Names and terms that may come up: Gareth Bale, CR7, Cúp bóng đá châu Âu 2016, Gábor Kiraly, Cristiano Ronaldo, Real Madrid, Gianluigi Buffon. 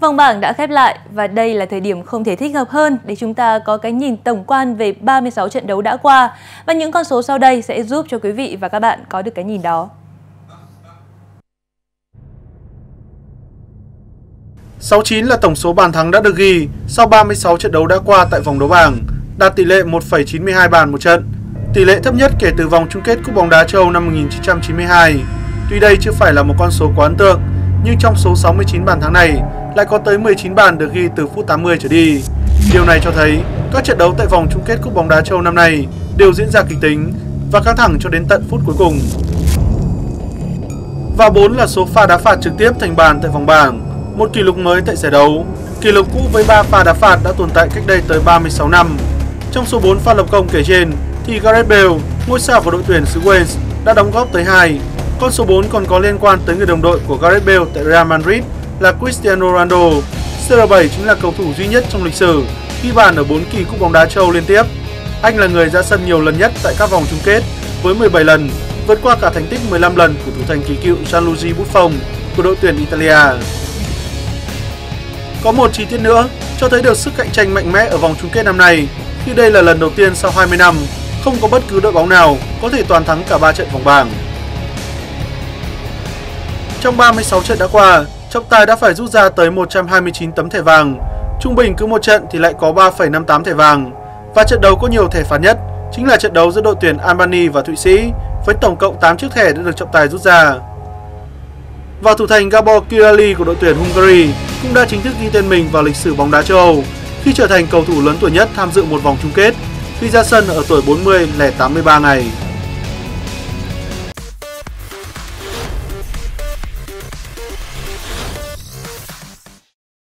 Vòng bảng đã khép lại và đây là thời điểm không thể thích hợp hơn để chúng ta có cái nhìn tổng quan về 36 trận đấu đã qua, và những con số sau đây sẽ giúp cho quý vị và các bạn có được cái nhìn đó. .69 là tổng số bàn thắng đã được ghi sau 36 trận đấu đã qua tại vòng đấu bảng, đạt tỷ lệ 1,92 bàn một trận, tỷ lệ thấp nhất kể từ vòng chung kết Cúp bóng đá châu Âu năm 1992. Tuy đây chưa phải là một con số quá ấn tượng, nhưng trong số 69 bàn thắng này lại có tới 19 bàn được ghi từ phút 80 trở đi. Điều này cho thấy các trận đấu tại vòng chung kết Cúp bóng đá châu Âu năm nay đều diễn ra kịch tính và căng thẳng cho đến tận phút cuối cùng. Và 4 là số pha đá phạt trực tiếp thành bàn tại vòng bảng, một kỷ lục mới tại giải đấu. Kỷ lục cũ với 3 pha đá phạt đã tồn tại cách đây tới 36 năm. Trong số 4 pha lập công kể trên thì Gareth Bale, ngôi sao của đội tuyển xứ Wales, đã đóng góp tới 2. Con số 4 còn có liên quan tới người đồng đội của Gareth Bale tại Real Madrid là Cristiano Ronaldo. CR7 chính là cầu thủ duy nhất trong lịch sử ghi bàn ở 4 kỳ Cúp bóng đá châu Âu liên tiếp. Anh là người ra sân nhiều lần nhất tại các vòng chung kết với 17 lần, vượt qua cả thành tích 15 lần của thủ thành kỳ cựu Gianluigi Buffon của đội tuyển Italia. Có một chi tiết nữa cho thấy được sức cạnh tranh mạnh mẽ ở vòng chung kết năm nay, khi đây là lần đầu tiên sau 20 năm không có bất cứ đội bóng nào có thể toàn thắng cả 3 trận vòng bảng. Trong 36 trận đã qua, trọng tài đã phải rút ra tới 129 tấm thẻ vàng, trung bình cứ một trận thì lại có 3,58 thẻ vàng, và trận đấu có nhiều thẻ phạt nhất chính là trận đấu giữa đội tuyển Albania và Thụy Sĩ với tổng cộng 8 chiếc thẻ đã được trọng tài rút ra. Và thủ thành Gábor Kiraly của đội tuyển Hungary cũng đã chính thức ghi tên mình vào lịch sử bóng đá châu Âu khi trở thành cầu thủ lớn tuổi nhất tham dự một vòng chung kết, khi ra sân ở tuổi 40 lẻ 83 ngày.